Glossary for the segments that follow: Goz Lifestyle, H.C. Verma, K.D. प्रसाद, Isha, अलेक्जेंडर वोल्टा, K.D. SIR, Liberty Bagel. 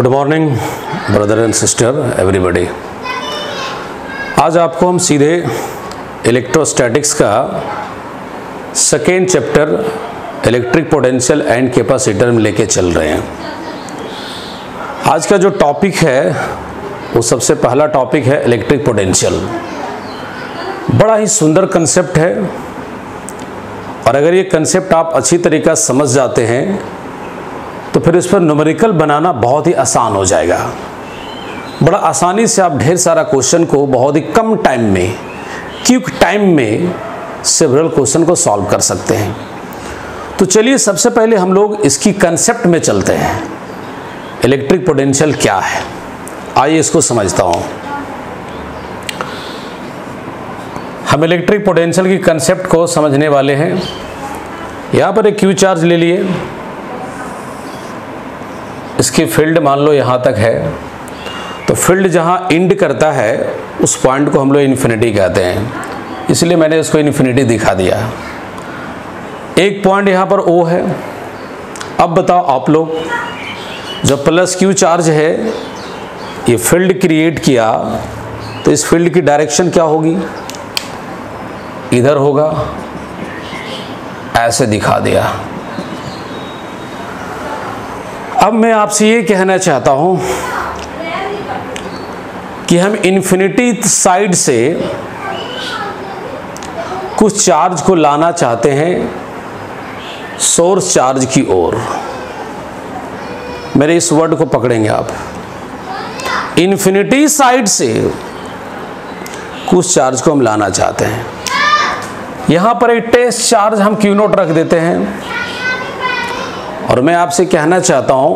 Good morning brother and sister everybody. आज आपको हम सीधे इलेक्ट्रोस्टैटिक्स का second chapter electric potential and capacitor में लेके चल रहे हैं। आज का जो टॉपिक है वो सबसे पहला टॉपिक है इलेक्ट्रिक पोटेंशियल। बड़ा ही सुंदर कंसेप्ट है और अगर ये कंसेप्ट आप अच्छी तरीक़ा समझ जाते हैं तो फिर इस पर न्यूमेरिकल बनाना बहुत ही आसान हो जाएगा। बड़ा आसानी से आप ढेर सारा क्वेश्चन को बहुत ही कम टाइम में, क्विक टाइम में सेवरल क्वेश्चन को सॉल्व कर सकते हैं। तो चलिए सबसे पहले हम लोग इसकी कंसेप्ट में चलते हैं। इलेक्ट्रिक पोटेंशियल क्या है, आइए इसको समझता हूँ। हम इलेक्ट्रिक पोटेंशियल की कंसेप्ट को समझने वाले हैं। यहाँ पर एक क्यू चार्ज ले लिए, इसकी फील्ड मान लो यहाँ तक है, तो फील्ड जहाँ इंड करता है उस पॉइंट को हम लोग इन्फिनिटी कहते हैं, इसलिए मैंने इसको इन्फिनिटी दिखा दिया। एक पॉइंट यहाँ पर ओ है। अब बताओ आप लोग, जब प्लस क्यू चार्ज है, ये फील्ड क्रिएट किया तो इस फील्ड की डायरेक्शन क्या होगी, इधर होगा, ऐसे दिखा दिया। अब मैं आपसे ये कहना चाहता हूँ कि हम इन्फिनिटी साइड से कुछ चार्ज को लाना चाहते हैं सोर्स चार्ज की ओर। मेरे इस वर्ड को पकड़ेंगे आप, इन्फिनिटी साइड से कुछ चार्ज को हम लाना चाहते हैं। यहाँ पर एक टेस्ट चार्ज हम क्यू नोट रख देते हैं और मैं आपसे कहना चाहता हूं,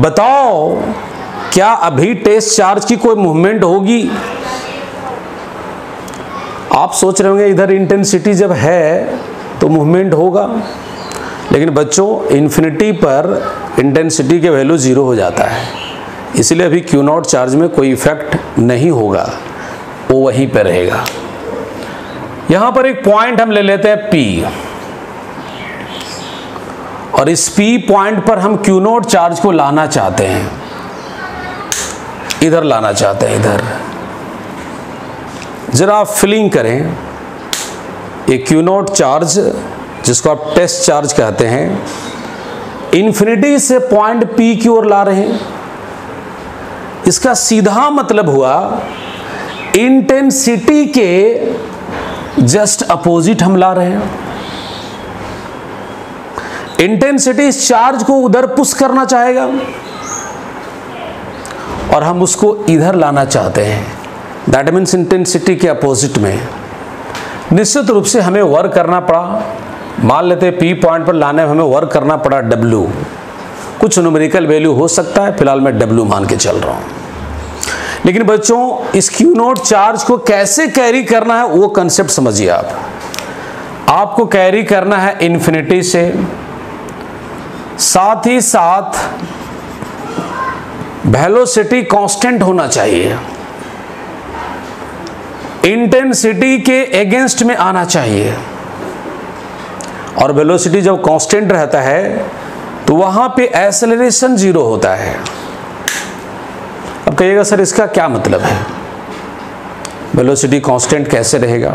बताओ क्या अभी टेस्ट चार्ज की कोई मूवमेंट होगी? आप सोच रहे होंगे इधर इंटेंसिटी जब है तो मूवमेंट होगा, लेकिन बच्चों इन्फिनिटी पर इंटेंसिटी के वैल्यू ज़ीरो हो जाता है, इसलिए अभी क्यू नॉट चार्ज में कोई इफेक्ट नहीं होगा, वो वहीं पर रहेगा। यहाँ पर एक पॉइंट हम ले लेते हैं पी, और इस P पॉइंट पर हम Q नोट चार्ज को लाना चाहते हैं, इधर लाना चाहते हैं, इधर। जरा आप फिलिंग करें, ये Q नोट चार्ज जिसको आप टेस्ट चार्ज कहते हैं, इन्फिनिटी से पॉइंट P की ओर ला रहे हैं। इसका सीधा मतलब हुआ इंटेंसिटी के जस्ट अपोजिट हम ला रहे हैं। इंटेंसिटी इस चार्ज को उधर पुश करना चाहेगा और हम उसको इधर लाना चाहते हैं, दैट मीन्स इंटेंसिटी के अपोजिट में। निश्चित रूप से हमें वर्क करना पड़ा, मान लेते हैं पी पॉइंट पर लाने में हमें वर्क करना पड़ा डब्ल्यू, कुछ न्यूमेरिकल वैल्यू हो सकता है, फिलहाल मैं डब्ल्यू मान के चल रहा हूँ। लेकिन बच्चों इस क्यू नोट चार्ज को कैसे कैरी करना है वो कंसेप्ट समझिए आप। आपको कैरी करना है इन्फिनिटी से, साथ ही साथ वेलोसिटी कांस्टेंट होना चाहिए, इंटेंसिटी के अगेंस्ट में आना चाहिए। और वेलोसिटी जब कांस्टेंट रहता है तो वहाँ पे एक्सेलरेशन जीरो होता है। अब कहिएगा सर इसका क्या मतलब है, वेलोसिटी कांस्टेंट कैसे रहेगा?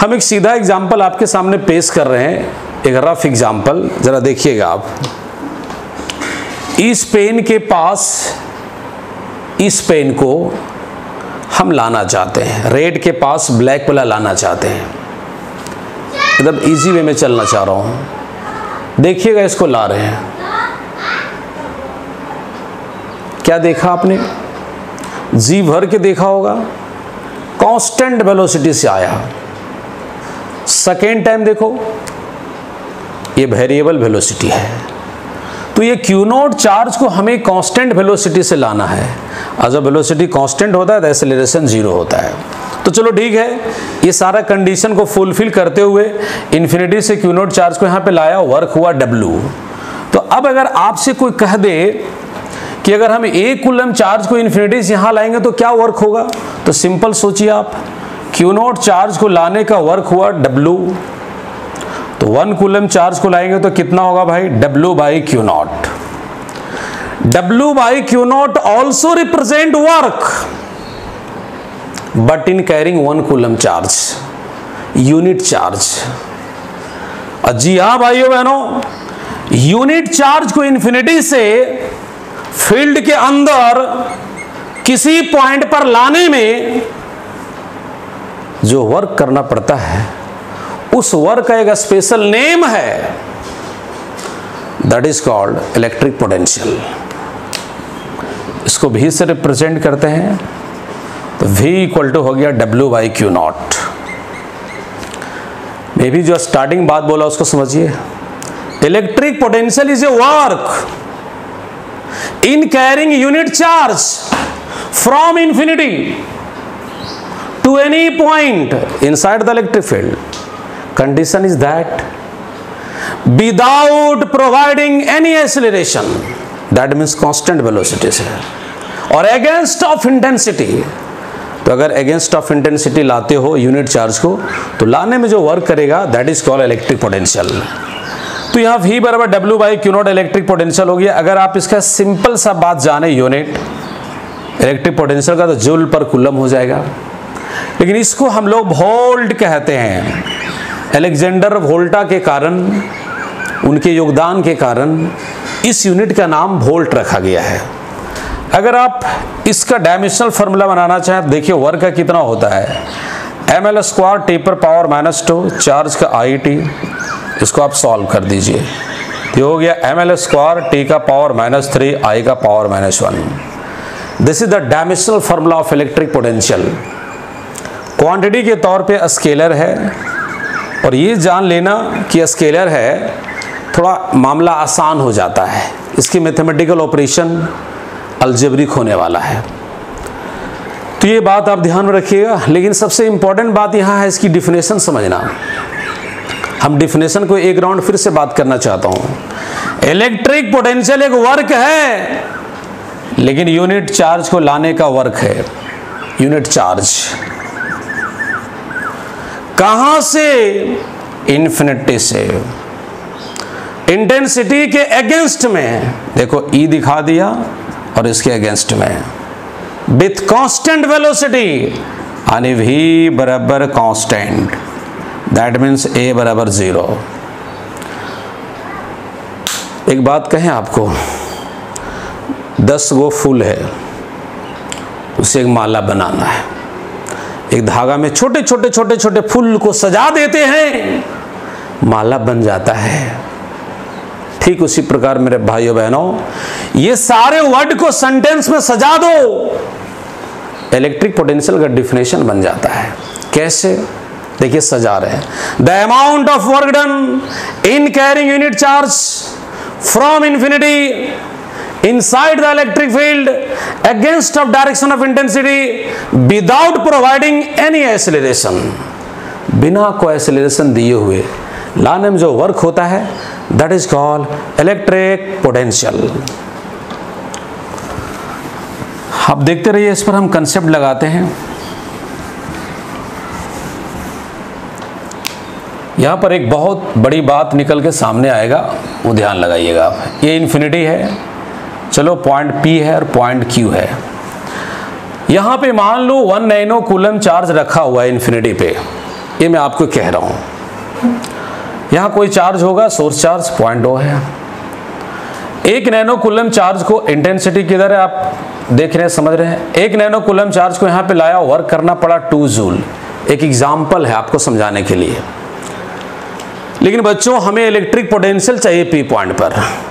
हम एक सीधा एग्जांपल आपके सामने पेश कर रहे हैं, एक रफ एग्जाम्पल, जरा देखिएगा आप। इस पेन के पास इस पेन को हम लाना चाहते हैं, रेड के पास ब्लैक वाला लाना चाहते हैं, मतलब इजी वे में चलना चाह रहा हूँ। देखिएगा इसको ला रहे हैं, क्या देखा आपने, जी भर के देखा होगा, कांस्टेंट वेलोसिटी से आया। सेकेंड टाइम देखो, ये वेरिएबल वेलोसिटी है, तो ये क्यू नोट चार्ज को हमें कांस्टेंट वेलोसिटी से लाना है, और जब वेलोसिटी कांस्टेंट होता है तो एक्सेलरेशन जीरो होता है। तो चलो ठीक है, ये सारा कंडीशन को फुलफिल करते हुए इन्फिनिटी से क्यू नोट चार्ज को यहाँ पे लाया, वर्क हुआ डब्ल्यू। तो अब अगर आपसे कोई कह दे कि अगर हम एक कूलम चार्ज को इन्फिनिटी से यहाँ लाएंगे तो क्या वर्क होगा, तो सिंपल सोचिए आप, क्यू नोट चार्ज को लाने का वर्क हुआ डब्ल्यू, तो 1 कूलम चार्ज को लाएंगे तो कितना होगा भाई, W by Q naught. W by Q naught also represent work, but in carrying 1 coulomb charge, unit charge। जी हाँ भाइयों बहनों, यूनिट चार्ज को इंफिनिटी से फील्ड के अंदर किसी पॉइंट पर लाने में जो वर्क करना पड़ता है, उस वर्क का एक स्पेशल नेम है, that is called electric potential. इसको V से रिप्रेजेंट करते हैं तो V इक्वल टू हो गया W बाई क्यू नॉट। ये भी जो स्टार्टिंग बात बोला उसको समझिए, electric potential is a work in carrying unit charge from infinity to any point inside the electric field. Condition is that without providing any acceleration, that means constant velocity से, और against of intensity. तो अगर against of intensity लाते हो unit charge को, तो लाने में जो वर्क करेगा that is called electric potential. तो यहाँ V बराबर W by Q naught electric potential हो गया। अगर आप इसका सिंपल सा बात जाने यूनिट इलेक्ट्रिक पोटेंशियल का, तो जूल पर कूलम हो जाएगा। लेकिन इसको हम लोग वोल्ट कहते हैं, अलेक्जेंडर वोल्टा के कारण, उनके योगदान के कारण इस यूनिट का नाम वोल्ट रखा गया है। अगर आप इसका डायमेंशनल फार्मूला बनाना चाहें तो देखिए वर्क का कितना होता है, mL²T⁻², चार्ज का IT। इसको आप सॉल्व कर दीजिए तो हो गया mL²T⁻³ I⁻¹। This is the dimensional formula of electric potential. Quantity के तौर पे स्केलर है, और ये जान लेना कि स्केलर है थोड़ा मामला आसान हो जाता है, इसकी मैथमेटिकल ऑपरेशन अलजेब्रिक होने वाला है, तो ये बात आप ध्यान में रखिएगा। लेकिन सबसे इम्पॉर्टेंट बात यहाँ है इसकी डिफिनेशन समझना। हम डिफिनेशन को एक राउंड फिर से बात करना चाहता हूँ। इलेक्ट्रिक पोटेंशियल एक वर्क है, लेकिन यूनिट चार्ज को लाने का वर्क है। यूनिट चार्ज कहाँ से? इन्फिनिटी से, इंटेंसिटी के अगेंस्ट में। देखो E दिखा दिया, और इसके अगेंस्ट में विथ कांस्टेंट वेलोसिटी, यानी V बराबर कांस्टेंट, दैट मीन्स A बराबर 0। एक बात कहें आपको, 10 गो फूल है, उसे एक माला बनाना है। एक धागा में छोटे छोटे छोटे छोटे फूल को सजा देते हैं, माला बन जाता है। ठीक उसी प्रकार मेरे भाइयों बहनों, ये सारे वर्ड को सेंटेंस में सजा दो, इलेक्ट्रिक पोटेंशियल का डिफिनेशन बन जाता है। कैसे? देखिए सजा रहे हैं, the amount of work done in carrying unit charge from infinity inside the electric field against of direction of intensity without providing any acceleration. बिना कोई एक्सीलरेशन दिए हुए लाने में जो वर्क होता है, that is called electric potential. आप देखते रहिए, इस पर हम कंसेप्ट लगाते हैं। यहां पर एक बहुत बड़ी बात निकल के सामने आएगा, वो ध्यान लगाइएगा आप। ये इन्फिनिटी है, चलो पॉइंट P है और पॉइंट Q है। यहां पे मान लो 1 नैनो कूलम चार्ज रखा हुआ है इन्फिनिटी पे, ये मैं आपको कह रहा हूं। यहाँ कोई चार्ज होगा, सोर्स चार्ज 0.2 है। 1 नैनो कूलम चार्ज को, इंटेंसिटी किधर है आप देख रहे हैं, समझ रहे हैं। 1 नैनो कूलम चार्ज को यहाँ पे लाया, वर्क करना पड़ा 2 जूल। एक एग्जाम्पल है आपको समझाने के लिए। लेकिन बच्चों, हमें इलेक्ट्रिक पोटेंशियल चाहिए P पॉइंट पर,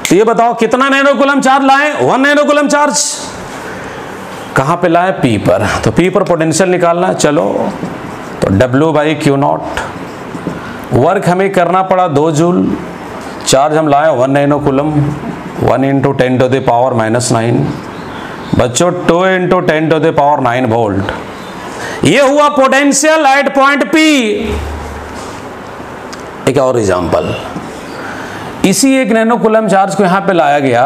तो ये बताओ कितना नैनो कूलम चार्ज लाए? 1 नैनो कूलम चार्ज। कहाँ पे लाए? P पर। तो P पर पोटेंशियल निकालना, चलो तो W by Q naught. Work हमें करना पड़ा 2 जूल, चार्ज हम लाए 1 नैनो कूलम, 1 × 10⁻⁹ बच्चों, 2 × 10⁻⁹ वोल्ट। ये हुआ पोटेंशियल एट पॉइंट P। एक और एग्जाम्पल, इसी 1 नैनो कूलम चार्ज को यहाँ पे लाया गया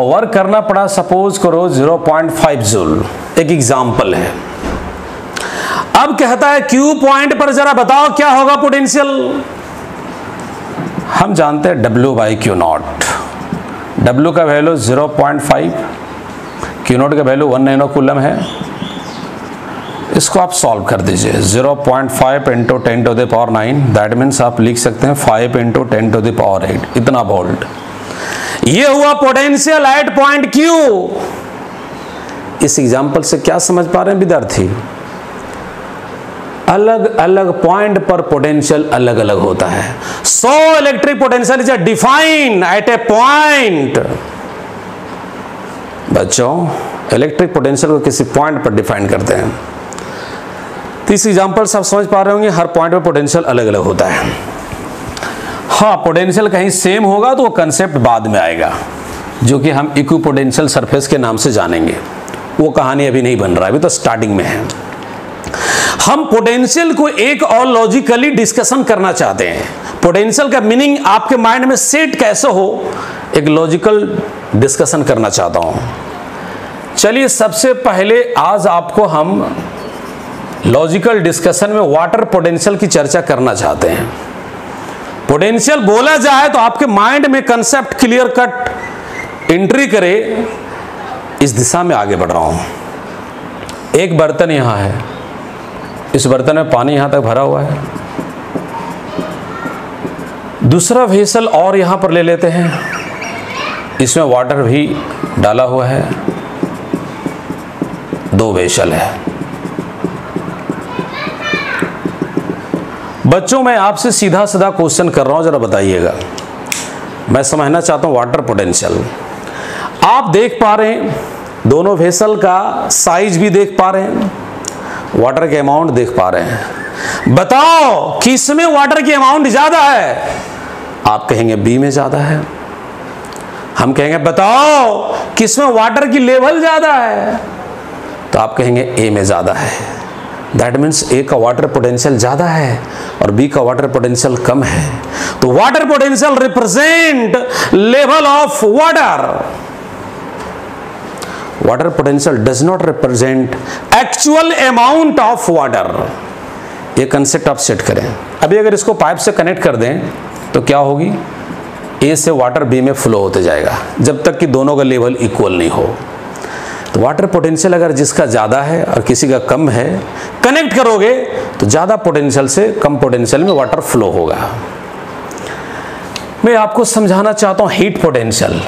और वर्क करना पड़ा, सपोज करो 0.5 जूल। एक एग्जाम्पल है। अब कहता है Q पॉइंट पर जरा बताओ क्या होगा पोटेंशियल? हम जानते हैं W by Q naught. W का वैल्यू 0.5, क्यू नोट का वैल्यू 1 नैनो कूलम है। इसको आप सॉल्व कर दीजिए 0.5 into 10 to the power 9, that means आप लिख सकते हैं 5 इंटू 10 to the power 8 इतना वोल्ट। ये हुआ पोटेंशियल एट पॉइंट क्यू। इस एग्जाम्पल से क्या समझ पा रहे हैं विद्यार्थी, अलग अलग पॉइंट पर पोटेंशियल अलग अलग होता है। So electric potential is defined at a point. बच्चों इलेक्ट्रिक पोटेंशियल को किसी पॉइंट पर डिफाइन करते हैं, तो इस एग्जाम्पल से आप समझ पा रहे होंगे हर पॉइंट पर पोटेंशियल अलग अलग होता है। हाँ, पोटेंशियल कहीं सेम होगा तो वो कंसेप्ट बाद में आएगा, जो कि हम इक्विपोटेंशियल सरफेस के नाम से जानेंगे। वो कहानी अभी नहीं बन रहा है, अभी तो स्टार्टिंग में है। हम पोटेंशियल को एक और लॉजिकली डिस्कशन करना चाहते हैं। पोटेंशियल का मीनिंग आपके माइंड में सेट कैसे हो, एक लॉजिकल डिस्कशन करना चाहता हूं। चलिए सबसे पहले आज आपको हम लॉजिकल डिस्कशन में वाटर पोटेंशियल की चर्चा करना चाहते हैं। पोटेंशियल बोला जाए तो आपके माइंड में कंसेप्ट क्लियर कट एंट्री करे, इस दिशा में आगे बढ़ रहा हूं। एक बर्तन यहां है, इस बर्तन में पानी यहां तक भरा हुआ है। दूसरा वेसल और यहां पर ले लेते हैं, इसमें वाटर भी डाला हुआ है। दो वेसल है। बच्चों मैं आपसे सीधा साधा क्वेश्चन कर रहा हूं, जरा बताइएगा। मैं समझना चाहता हूं वाटर पोटेंशियल। आप देख पा रहे हैं दोनों वेसल का साइज भी देख पा रहे हैं, वाटर के अमाउंट देख पा रहे हैं। बताओ किस में वाटर की अमाउंट ज्यादा है? आप कहेंगे बी में ज्यादा है। हम कहेंगे बताओ किस में वाटर की लेवल ज्यादा है? तो आप कहेंगे ए में ज्यादा है। दैट मीन्स ए का वाटर पोटेंशियल ज्यादा है और बी का वाटर पोटेंशियल कम है। तो water potential represent level of water. Water potential does not represent actual amount of water. ये कंसेप्ट आप सेट करें। अभी अगर इसको पाइप से कनेक्ट कर दें तो क्या होगी, ए से वाटर बी में फ्लो होते जाएगा जब तक कि दोनों का लेवल इक्वल नहीं हो। तो वाटर पोटेंशियल अगर जिसका ज़्यादा है और किसी का कम है, कनेक्ट करोगे तो ज़्यादा पोटेंशियल से कम पोटेंशियल में वाटर फ्लो होगा। मैं आपको समझाना चाहता हूँ हीट पोटेंशियल।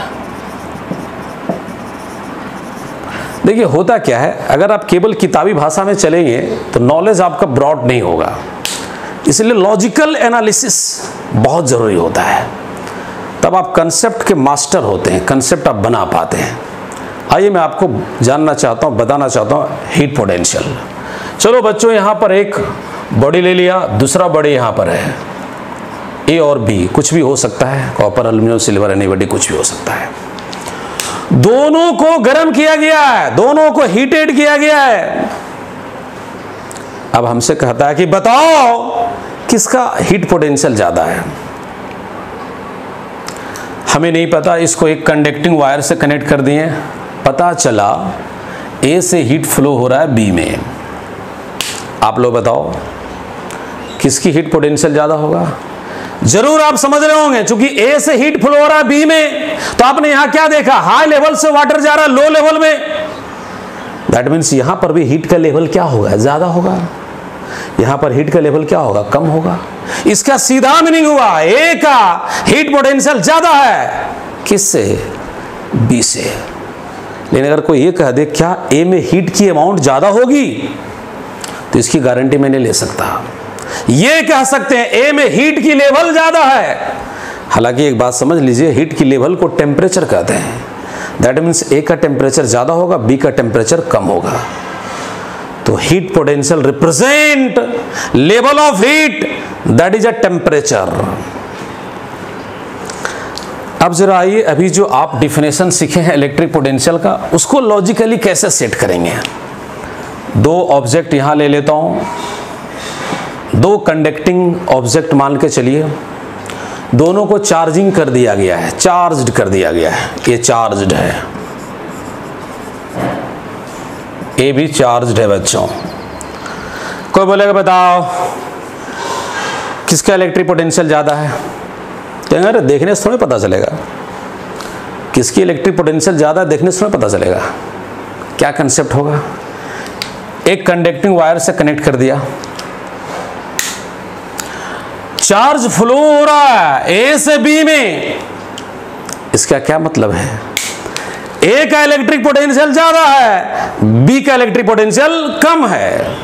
देखिए होता क्या है, अगर आप केवल किताबी भाषा में चलेंगे तो नॉलेज आपका ब्रॉड नहीं होगा, इसलिए लॉजिकल एनालिसिस बहुत ज़रूरी होता है। तब आप कंसेप्ट के मास्टर होते हैं, कंसेप्ट आप बना पाते हैं। आइए मैं आपको जानना चाहता हूँ, बताना चाहता हूँ हीट पोटेंशियल। चलो बच्चों यहाँ पर एक बॉडी ले लिया, दूसरा बॉडी यहाँ पर है, ए और बी कुछ भी हो सकता है, कॉपर एल्यूमिनियम सिल्वर एनीबॉडी कुछ भी हो सकता है। दोनों को गर्म किया गया है, दोनों को हीटेड किया गया है। अब हमसे कहता है कि बताओ किसका हीट पोटेंशियल ज्यादा है। हमें नहीं पता, इसको एक कंडक्टिंग वायर से कनेक्ट कर दिए। पता चला ए से हीट फ्लो हो रहा है बी में। आप लोग बताओ किसकी हीट पोटेंशियल ज्यादा होगा? जरूर आप समझ रहे होंगे, चूंकि ए से हीट फ्लो हो रहा है बी में, तो आपने यहां क्या देखा, हाई लेवल से वाटर जा रहा है लो लेवल में। दैट मीन्स यहां पर भी हीट का लेवल क्या होगा, ज्यादा होगा। यहां पर हीट का लेवल क्या होगा, कम होगा। इसका सीधा मीनिंग हुआ ए का हीट पोटेंशियल ज्यादा है, किससे, बी से। लेकिन अगर कोई ये कह दे क्या ए में हीट की अमाउंट ज्यादा होगी, तो इसकी गारंटी मैं नहीं ले सकता। ये कह सकते हैं ए में हीट की लेवल ज्यादा है। हालांकि एक बात समझ लीजिए, हीट की लेवल को टेम्परेचर कहते हैं। दैट मीन्स ए का टेम्परेचर ज्यादा होगा, बी का टेम्परेचर कम होगा। तो heat potential represent level of heat, that is a temperature. अब जरा आइए, अभी जो आप डिफिनेशन सीखे हैं इलेक्ट्रिक पोटेंशियल का, उसको लॉजिकली कैसे सेट करेंगे। दो ऑब्जेक्ट यहां ले लेता हूं, दो कंडक्टिंग ऑब्जेक्ट मान के चलिए। दोनों को चार्जिंग कर दिया गया है, चार्ज्ड कर दिया गया है। ये चार्ज्ड है, ये भी चार्ज्ड है। बच्चों कोई बोलेगा बताओ किसका इलेक्ट्रिक पोटेंशियल ज़्यादा है, तो देखने से थोड़ी पता चलेगा। किसकी इलेक्ट्रिक पोटेंशियल ज़्यादा देखने से पता चलेगा। क्या कंसेप्ट होगा, एक कंडक्टिंग वायर से कनेक्ट कर दिया, चार्ज फ्लो हो रहा है ए से बी में, इसका क्या मतलब है, ए का इलेक्ट्रिक पोटेंशियल ज्यादा है, बी का इलेक्ट्रिक पोटेंशियल कम है।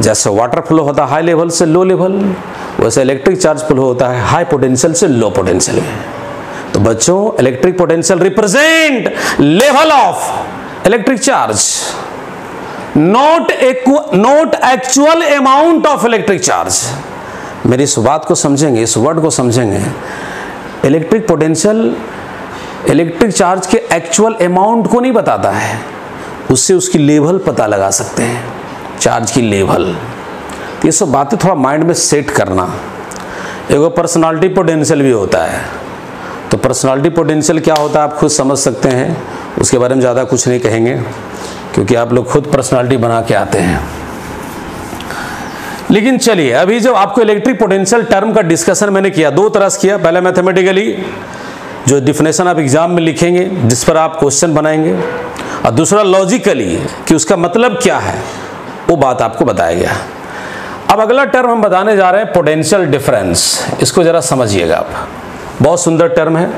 जैसे वाटर फ्लो होता है हाई लेवल से लो लेवल, वैसे इलेक्ट्रिक चार्ज फ्लो होता है हाई पोटेंशियल से लो पोटेंशियल में। तो बच्चों electric potential represent level of electric charge, not actual amount of electric charge. मेरी इस बात को समझेंगे, इस वर्ड को समझेंगे, इलेक्ट्रिक पोटेंशियल इलेक्ट्रिक चार्ज के एक्चुअल अमाउंट को नहीं बताता है, उससे उसकी लेवल पता लगा सकते हैं, चार्ज की लेवल। ये सब बातें थोड़ा माइंड में सेट करना। एगो पर्सनालिटी पोटेंशियल भी होता है, तो पर्सनालिटी पोटेंशियल क्या होता है आप खुद समझ सकते हैं, उसके बारे में ज़्यादा कुछ नहीं कहेंगे क्योंकि आप लोग खुद पर्सनालिटी बना के आते हैं। लेकिन चलिए अभी जब आपको इलेक्ट्रिक पोटेंशियल टर्म का डिस्कशन मैंने किया, दो तरह से किया, पहले मैथमेटिकली जो डिफिनेशन आप एग्जाम में लिखेंगे जिस पर आप क्वेश्चन बनाएंगे, और दूसरा लॉजिकली कि उसका मतलब क्या है, वो बात आपको बताया गया। अब अगला टर्म हम बताने जा रहे हैं पोटेंशियल डिफरेंस, इसको जरा समझिएगा आप, बहुत सुंदर टर्म है।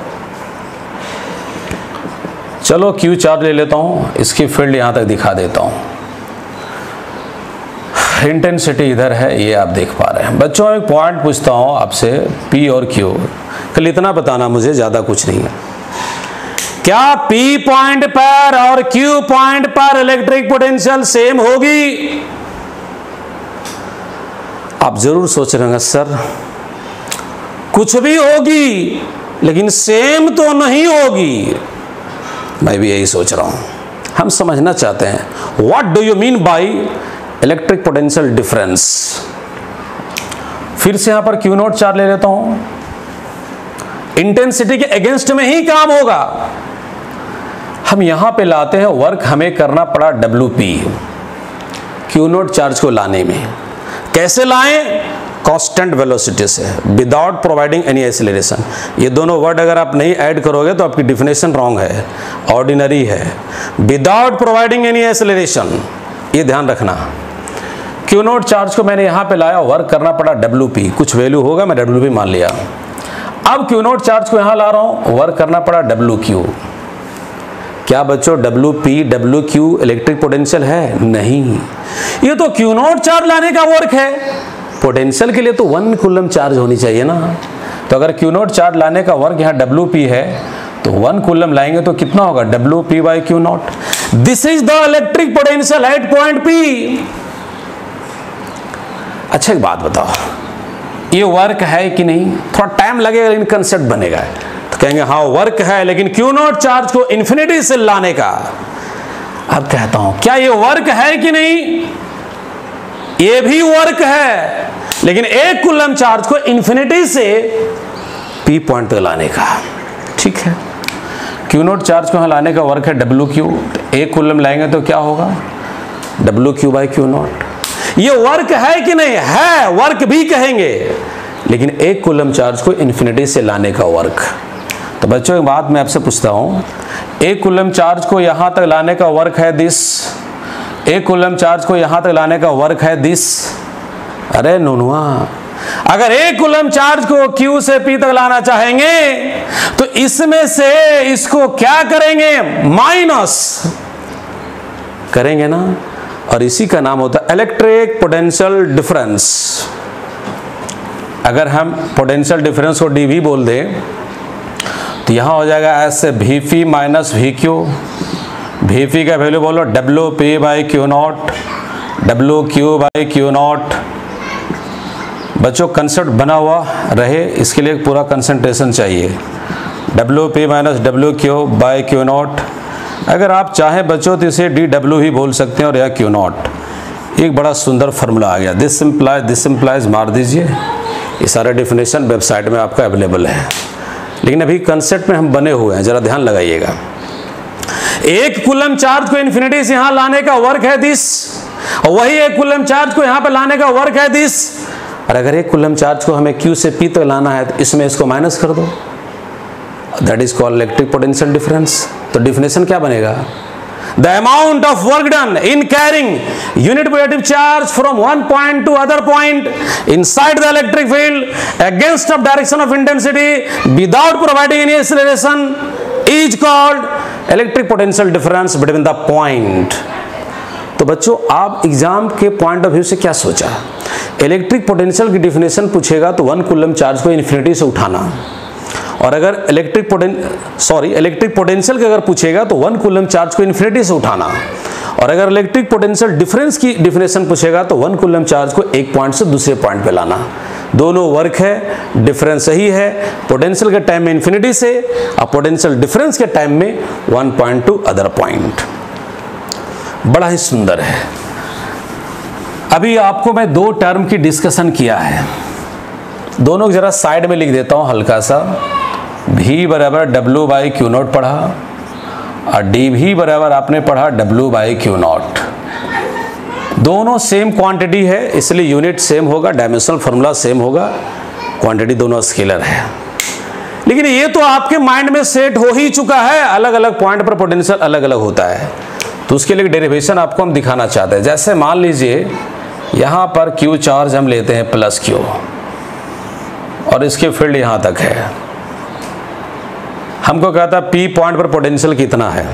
चलो क्यू चार्ज ले लेता हूँ, इसकी फील्ड यहाँ तक दिखा देता हूँ, इंटेंसिटी इधर है, ये आप देख पा रहे हैं। बच्चों एक पॉइंट पूछता हूँ आपसे, पी और क्यू, कल इतना बताना मुझे, ज़्यादा कुछ नहीं है। क्या पी पॉइंट पर और क्यू पॉइंट पर इलेक्ट्रिक पोटेंशियल सेम होगी? आप ज़रूर सोच रहे हैं सर कुछ भी होगी लेकिन सेम तो नहीं होगी, मैं भी यही सोच रहा हूँ। हम समझना चाहते हैं what do you mean by electric potential difference. फिर से यहाँ पर क्यू नोट चार्ज ले लेता हूँ, इंटेंसिटी के अगेंस्ट में ही काम होगा। हम यहाँ पे लाते हैं वर्क, हमें करना पड़ा W P, Q naught charge को लाने में। कैसे लाएं? कांस्टेंट वेलोसिटी से, विदाउट प्रोवाइडिंग एनी एक्सीलरेशन। ये दोनों वर्ड अगर आप नहीं ऐड करोगे तो आपकी डिफिनेशन रॉन्ग है, ऑर्डिनरी है। विदाउट प्रोवाइडिंग एनी एक्सीलरेशन, ये ध्यान रखना। क्यू नोट चार्ज को मैंने यहाँ पे लाया, वर्क करना पड़ा डब्ल्यू पी, कुछ वैल्यू होगा, मैं डब्ल्यू पी मान लिया। अब क्यू नोट चार्ज को यहाँ ला रहा हूँ, वर्क करना पड़ा डब्ल्यू क्यू। क्या बच्चों W P W Q electric potential है? नहीं, ये तो क्यू नोट चार्ज लाने का वर्क है। पोटेंशियल के लिए तो 1 कूलम चार्ज होनी चाहिए ना, तो अगर क्यू नोट चार्ज लाने का वर्क यहाँ डब्ल्यू पी है तो 1 कूलम लाएंगे तो कितना होगा, W P by Q naught. This is the electric potential at point P. अच्छा एक बात बताओ, ये वर्क है कि नहीं? थोड़ा टाइम लगेगा लेकिन कंसेप्ट बनेगा। तो कहेंगे हाँ वर्क है, लेकिन क्यू नोट चार्ज को इन्फिनिटी से लाने का। अब कहता हूं क्या ये वर्क है कि नहीं? ये भी वर्क है, लेकिन 1 कूलम चार्ज को इन्फिनिटी से पी पॉइंट तक लाने का। ठीक है, क्यू नोट चार्ज को लाने का वर्क है डब्ल्यू क्यू, 1 कूलम लाएंगे तो क्या होगा, W Q by Q naught. ये वर्क है कि नहीं? है, वर्क भी कहेंगे, लेकिन 1 कूलम चार्ज को इन्फिनिटी से लाने का वर्क। तो बच्चों एक बात मैं आपसे पूछता हूँ, 1 कूलम चार्ज को यहाँ तक लाने का वर्क है दिस, 1 कूलम चार्ज को यहां तक लाने का वर्क है दिस। अरे नोनुआ, अगर 1 कूलम चार्ज को Q से P तक लाना चाहेंगे तो इसमें से इसको क्या करेंगे, माइनस करेंगे ना, और इसी का नाम होता है इलेक्ट्रिक पोटेंशियल डिफरेंस। अगर हम पोटेंशियल डिफरेंस को dV बोल दें तो यहां हो जाएगा ऐसे Vp माइनस Vq। Vp का वैल्यू बोलो W P by Q naught, W Q by Q naught. बच्चों कंसेप्ट बना हुआ रहे, इसके लिए पूरा कंसंट्रेशन चाहिए। W P minus W Q by Q naught, अगर आप चाहें बच्चों तो इसे डी डब्ल्यू ही बोल सकते हैं, और या क्यू नॉट। एक बड़ा सुंदर फार्मूला आ गया, दिस इम्प्लाइज मार दीजिए, ये सारा डिफिनेशन वेबसाइट में आपका अवेलेबल है। लेकिन अभी कंसेप्ट में हम बने हुए हैं, ज़रा ध्यान लगाइएगा। 1 कूलम चार्ज को इन्फिनिटी से यहां लाने का वर्क है दिस, और वही 1 कूलम चार्ज को यहां पर लाने का वर्क है दिस। और अगर 1 कूलम चार्ज को हमें Q से P तक लाना है तो इसमें इसको माइनस कर दो, that is called electric potential difference. तो डिफिनेशन क्या बनेगा? The amount of work done in carrying unit potential charge from one point to other point inside the electric field against of direction of intensity without providing any acceleration is called electric potential difference between the point. तो बच्चों आप exam के point of view से क्या सोचा? Electric potential की definition पूछेगा तो 1 कूलम चार्ज को इन्फिनिटी से उठाना, और अगर इलेक्ट्रिक पोटेंशियल का अगर पूछेगा तो 1 कूलम चार्ज को इन्फिनिटी से उठाना, और अगर इलेक्ट्रिक पोटेंशियल डिफरेंस की डिफिनेशन पूछेगा तो 1 कूलम चार्ज को एक पॉइंट से दूसरे पॉइंट पे लाना। दोनों वर्क है, डिफरेंस सही है, पोटेंशियल के टाइम में इन्फिनिटी से और पोटेंशियल डिफरेंस के टाइम में 1 पॉइंट टू अदर पॉइंट। बड़ा ही सुंदर है। अभी आपको मैं 2 टर्म की डिस्कशन किया है, दोनों जरा साइड में लिख देता हूँ हल्का सा। V बराबर W बाई क्यू नॉट पढ़ा और dV बराबर आपने पढ़ा W बाई क्यू नॉट। दोनों सेम क्वांटिटी है इसलिए यूनिट सेम होगा, डायमेंशनल फॉर्मूला सेम होगा, क्वांटिटी दोनों स्केलर है। लेकिन ये तो आपके माइंड में सेट हो ही चुका है, अलग अलग पॉइंट पर पोटेंशियल अलग अलग होता है, तो उसके लिए डेरिवेशन आपको हम दिखाना चाहते हैं। जैसे मान लीजिए यहाँ पर Q चार्ज हम लेते हैं प्लस Q और इसके फील्ड यहाँ तक है, हमको कहा था P पॉइंट पर पोटेंशियल कितना है।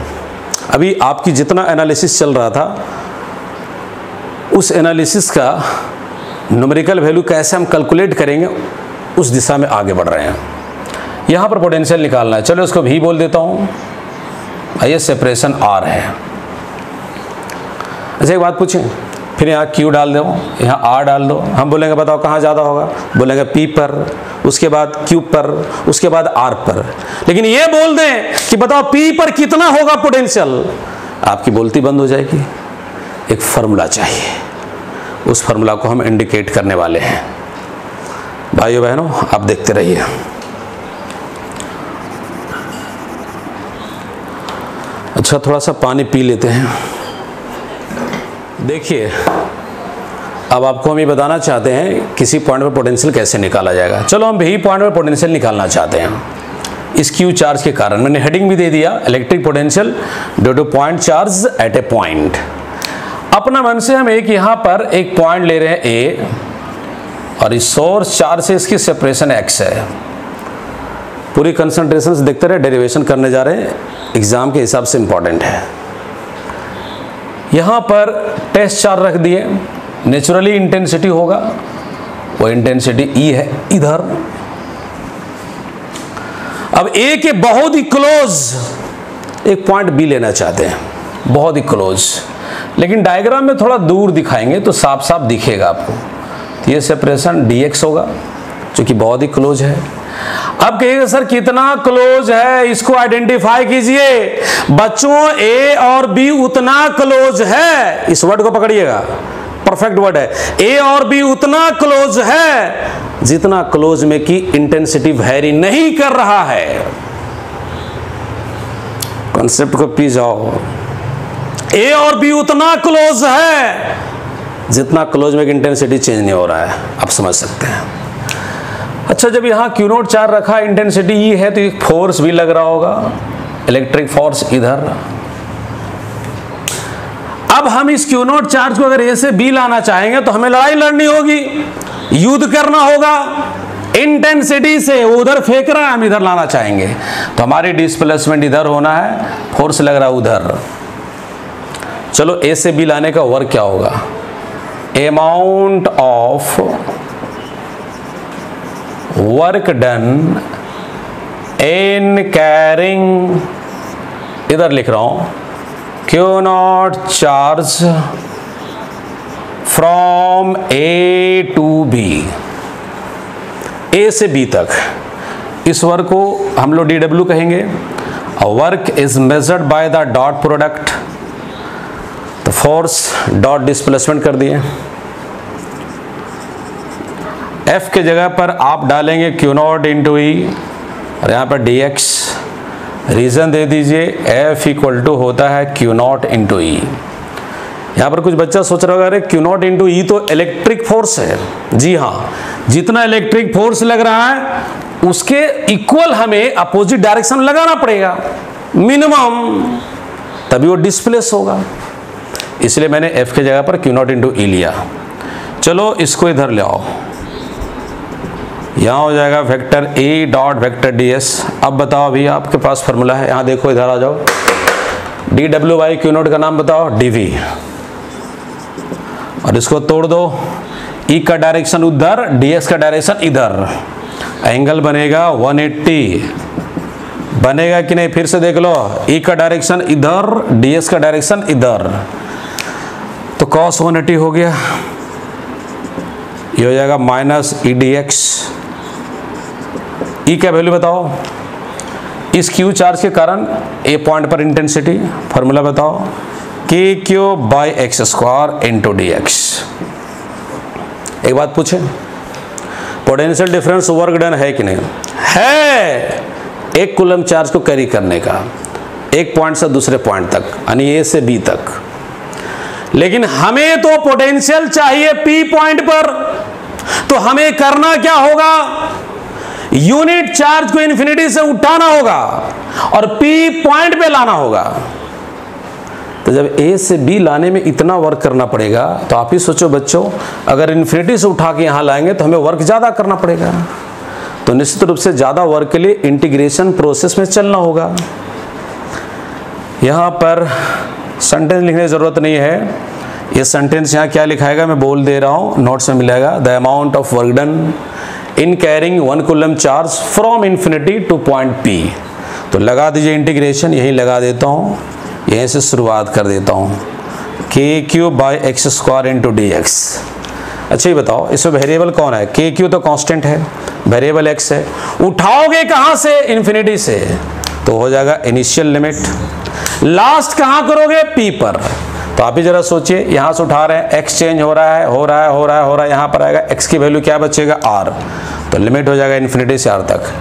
अभी आपकी जितना एनालिसिस चल रहा था उस एनालिसिस का न्यूमेरिकल वैल्यू कैसे हम कैलकुलेट करेंगे, उस दिशा में आगे बढ़ रहे हैं। यहाँ पर पोटेंशियल निकालना है, चलो इसको भी बोल देता हूँ, ये सेपरेशन R है। अच्छा एक बात पूछें, फिर यहाँ Q डाल दो, यहाँ R डाल दो, हम बोलेंगे बताओ कहाँ ज़्यादा होगा, बोलेंगे P पर, उसके बाद Q पर, उसके बाद R पर। लेकिन ये बोल दें कि बताओ P पर कितना होगा पोटेंशियल, आपकी बोलती बंद हो जाएगी। एक फार्मूला चाहिए, उस फार्मूला को हम इंडिकेट करने वाले हैं। भाइयों बहनों आप देखते रहिए। अच्छा थोड़ा सा पानी पी लेते हैं। देखिए अब आपको हम ये बताना चाहते हैं किसी पॉइंट पर पोटेंशियल कैसे निकाला जाएगा। चलो हम भी पॉइंट पर पोटेंशियल निकालना चाहते हैं इस Q चार्ज के कारण। मैंने हेडिंग भी दे दिया, electric potential due to point charge at a point. अपना मन से हम एक यहाँ पर एक पॉइंट ले रहे हैं ए और इस सोर्स चार्ज से इसकी सेपरेशन x है। पूरी कंसंट्रेशन से देखते रहे, डेरिवेशन करने जा रहे हैं, एग्जाम के हिसाब से इम्पॉर्टेंट है। यहाँ पर टेस्ट चार्ज रख दिए, नेचुरली इंटेंसिटी होगा, वो इंटेंसिटी ई है इधर। अब ए के बहुत ही क्लोज एक पॉइंट बी लेना चाहते हैं, बहुत ही क्लोज, लेकिन डायग्राम में थोड़ा दूर दिखाएंगे तो साफ साफ दिखेगा आपको। तो ये सेपरेशन dx होगा जो कि बहुत ही क्लोज है। अब कहिएगा सर कितना क्लोज है, इसको आइडेंटिफाई कीजिए। बच्चों ए और बी उतना क्लोज है, इस वर्ड को पकड़िएगा, परफेक्ट वर्ड है, ए और बी उतना क्लोज है जितना क्लोज में की इंटेंसिटी वैरी नहीं कर रहा है। कॉन्सेप्ट को पी जाओ, ए और बी उतना क्लोज है जितना क्लोज में की इंटेंसिटी चेंज नहीं हो रहा है, आप समझ सकते हैं। अच्छा जब यहाँ Q नोट चार रखा, इंटेंसिटी ई है तो एक फोर्स भी लग रहा होगा, इलेक्ट्रिक फोर्स इधर। अब हम इस Q नोट चार्ज को अगर ए से बी लाना चाहेंगे तो हमें लड़ाई लड़नी होगी, युद्ध करना होगा। इंटेंसिटी से वो उधर फेंक रहा है, हम इधर लाना चाहेंगे तो हमारी डिस्प्लेसमेंट इधर होना है, फोर्स लग रहा है उधर। चलो ए से बी लाने का वर्क क्या होगा? Amount of work done in carrying, इधर लिख रहा हूं, Q naught charge from A to B, A से बी तक, इस वर्क को हम लोग DW कहेंगे। Work is measured by the dot product, तो फोर्स डॉट डिस्प्लेसमेंट कर दिए, F के जगह पर आप डालेंगे Q नॉट इंटू ई और यहाँ पर dx। रीज़न दे दीजिए F इक्वल टू होता है Q नॉट इंटू ई। यहाँ पर कुछ बच्चा सोच रहा होगा अरे Q नॉट इंटू ई तो इलेक्ट्रिक फोर्स है। जी हाँ, जितना इलेक्ट्रिक फोर्स लग रहा है उसके इक्वल हमें अपोजिट डायरेक्शन लगाना पड़ेगा मिनिमम, तभी वो डिस्प्लेस होगा। इसलिए मैंने एफ के जगह पर क्यू नॉट इंटू ई लिया। चलो इसको इधर ले आओ, यहाँ हो जाएगा vector A dot vector D S. अब बताओ अभी आपके पास फार्मूला है, यहाँ देखो इधर आ जाओ, D W by Q naught का नाम बताओ डी वी, और इसको तोड़ दो, ई का डायरेक्शन उधर, डी एस का डायरेक्शन इधर, एंगल बनेगा 180, बनेगा कि नहीं फिर से देख लो, ई का डायरेक्शन इधर, डी एस का डायरेक्शन इधर, तो कॉस 180 हो गया, ये हो जाएगा minus E D X. E का वैल्यू बताओ, इस क्यू चार्ज के कारण ए पॉइंट पर इंटेंसिटी, फार्मूला बताओ K Q by X square into D X. एक बात पूछे, पोटेंशियल डिफरेंस वर्क डन है कि नहीं? है, एक कूलम चार्ज को कैरी करने का एक पॉइंट से दूसरे पॉइंट तक, यानी ए से बी तक। लेकिन हमें तो पोटेंशियल चाहिए पी पॉइंट पर, तो हमें करना क्या होगा, यूनिट चार्ज को इन्फिनिटी से उठाना होगा और पी पॉइंट पे लाना होगा। तो जब ए से बी लाने में इतना वर्क करना पड़ेगा, तो आप ही सोचो बच्चों, अगर इन्फिनिटी से उठा के यहाँ लाएंगे तो हमें वर्क ज़्यादा करना पड़ेगा, तो निश्चित रूप से ज़्यादा वर्क के लिए इंटीग्रेशन प्रोसेस में चलना होगा। यहाँ पर सेंटेंस लिखने की ज़रूरत नहीं है, ये सेंटेंस यहाँ क्या लिखाएगा मैं बोल दे रहा हूँ, नोट्स में मिलेगा। The amount of work done in carrying one coulomb charge from infinity to point P, तो लगा दीजिए इंटीग्रेशन, यहीं लगा देता हूँ, यहीं से शुरुआत कर देता हूँ, K Q by X square into D X. अच्छा ये बताओ इसमें वेरिएबल कौन है, के क्यू तो कांस्टेंट है, वेरिएबल एक्स है, उठाओगे कहाँ से, इन्फिनिटी से, तो हो जाएगा इनिशियल लिमिट, लास्ट कहाँ करोगे, पी पर। तो आप ही जरा सोचिए, यहाँ से उठा रहे हैं, एक्स चेंज हो रहा है हो रहा है हो रहा है हो रहा है, यहाँ पर आएगा एक्स की वैल्यू क्या बचेगा, आर, तो लिमिट हो जाएगा इन्फिनिटी से आर तक।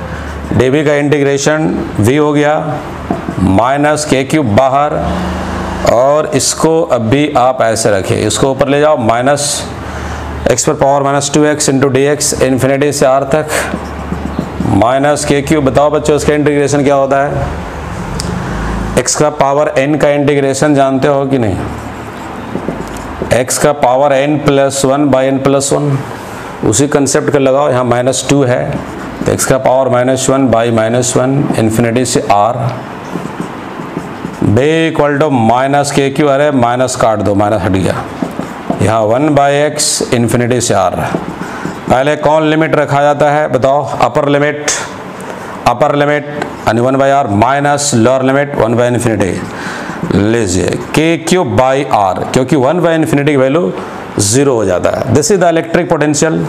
डी वी का इंटीग्रेशन वी हो गया माइनस के क्यूब बाहर, और इसको अब भी आप ऐसे रखिए, इसको ऊपर ले जाओ, माइनस एक्स पर power minus 2x into D X infinity से आर तक माइनस के क्यूब। बताओ बच्चों इसका इंटीग्रेशन क्या होता है, x का पावर n का इंटीग्रेशन जानते हो कि नहीं, x का power n plus 1 by N plus 1, उसी कंसेप्ट का लगाओ, यहाँ माइनस 2 है तो x का power minus 1 by minus 1 infinity से r be equal to minus K Q, अरे माइनस काट दो, माइनस हट गया, यहाँ 1 बाई एक्स इन्फिनिटी से r। पहले कौन लिमिट रखा जाता है बताओ, अपर लिमिट, अपर लिमिट यानी 1 by R minus lower limit 1 by infinity, लीजिए के क्यू बाई आर, क्योंकि 1 बाई इन्फिनिटी की वैल्यू जीरो हो जाता है। This is the electric potential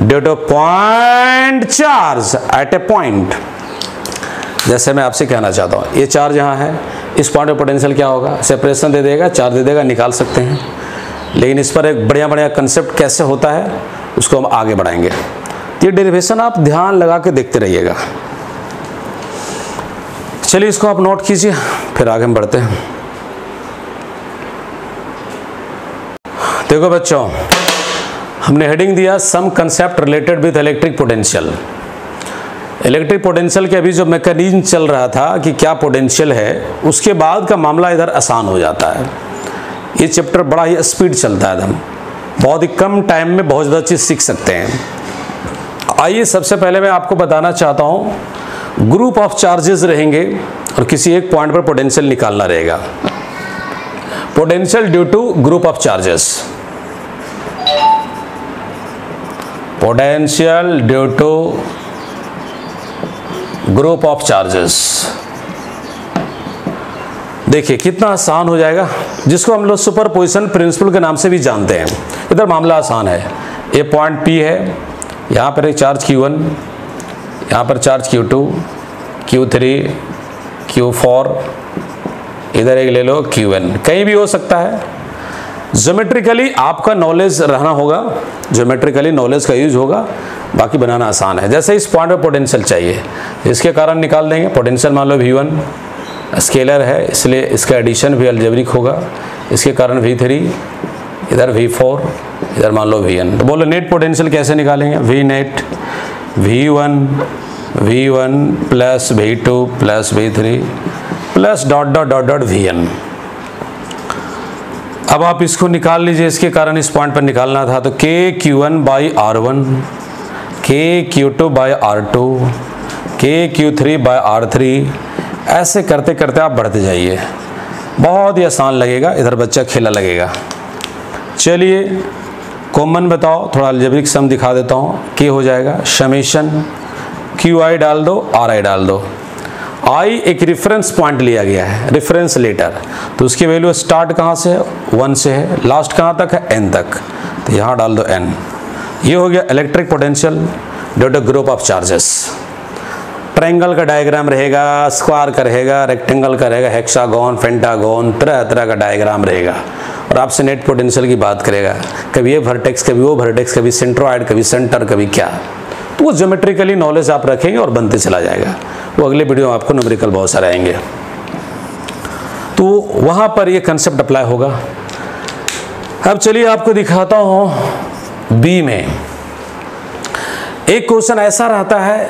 due to point charge at a point. जैसे मैं आपसे कहना चाहता हूँ, ये चार्ज यहाँ है, इस पॉइंट पर पोटेंशियल क्या होगा, सेपरेशन दे देगा, चार्ज दे देगा, निकाल सकते हैं, लेकिन इस पर एक बढ़िया बढ़िया कंसेप्ट कैसे होता है उसको हम आगे बढ़ाएंगे। ये डेरिवेशन आप ध्यान लगा के देखते रहिएगा। चलिए इसको आप नोट कीजिए, फिर आगे हम बढ़ते हैं। देखो बच्चों, हमने हेडिंग दिया some concept related with electric potential. Electric potential के अभी जो मैकेनिज्म चल रहा था कि क्या पोटेंशियल है, उसके बाद का मामला इधर आसान हो जाता है। ये चैप्टर बड़ा ही स्पीड चलता है, हम बहुत ही कम टाइम में बहुत ज़्यादा चीज़ सीख सकते हैं। आइए सबसे पहले मैं आपको बताना चाहता हूँ, ग्रुप ऑफ चार्जेस रहेंगे और किसी एक पॉइंट पर पोटेंशियल निकालना रहेगा, potential due to group of charges, potential due to group of charges. देखिए कितना आसान हो जाएगा, जिसको हम लोग सुपरपोजिशन प्रिंसिपल के नाम से भी जानते हैं। इधर मामला आसान है, ये पॉइंट पी है, यहाँ पर एक चार्ज Q1, यहाँ पर चार्ज Q2, Q3, Q4, इधर एक ले लो Q1, कहीं भी हो सकता है। ज्योमेट्रिकली आपका नॉलेज रहना होगा, ज्योमेट्रिकली नॉलेज का यूज होगा, बाकी बनाना आसान है। जैसे इस पॉइंट पर पोटेंशियल चाहिए, इसके कारण निकाल देंगे पोटेंशियल, मान लो V1 स्केलर है इसलिए इसका एडिशन भी अलजेब्रिक होगा, इसके कारण V3, इधर V4, इधर मान लो Vn। तो बोलो नेट पोटेंशियल कैसे निकालेंगे, V net V1 v1 plus v2 plus v3 plus dot dot dot dot vn। अब आप इसको निकाल लीजिए, इसके कारण इस पॉइंट पर निकालना था। तो kq1 by r1, kq2 by r2, kq3 by r3, ऐसे करते करते आप बढ़ते जाइए, बहुत ही आसान लगेगा, इधर बच्चा खेला लगेगा। चलिए कॉमन बताओ, थोड़ा अलजेब्रिक सम दिखा देता हूँ। के हो जाएगा समेशन, क्यू आई डाल दो, आर आई डाल दो। आई एक रेफरेंस पॉइंट लिया गया है, रेफरेंस लेटर, तो उसकी वैल्यू स्टार्ट कहाँ से है, 1 से है, लास्ट कहाँ तक है, एन तक, तो यहाँ डाल दो एन। ये हो गया electric potential due to group of charges. Triangle का डायग्राम रहेगा, स्क्वायर का रहेगा, रेक्टेंगल का रहेगा, हेक्सागोन, पेंटागोन, तरह तरह का डायग्राम रहेगा। और आपसे नेट पोटेंशियल की बात करेगा, कभी ये वर्टेक्स, कभी वो वर्टेक्स, कभी सेंट्रोइड, कभी सेंटर, कभी क्या, तो वो ज्योमेट्रिकली नॉलेज आप रखेंगे और बनते चला जाएगा। वो अगले वीडियो में आपको न्यूमेरिकल बहुत सारे आएंगे, तो वहाँ पर ये कंसेप्ट अप्लाई होगा। अब चलिए आपको दिखाता हूँ बी में एक क्वेश्चन ऐसा रहता है,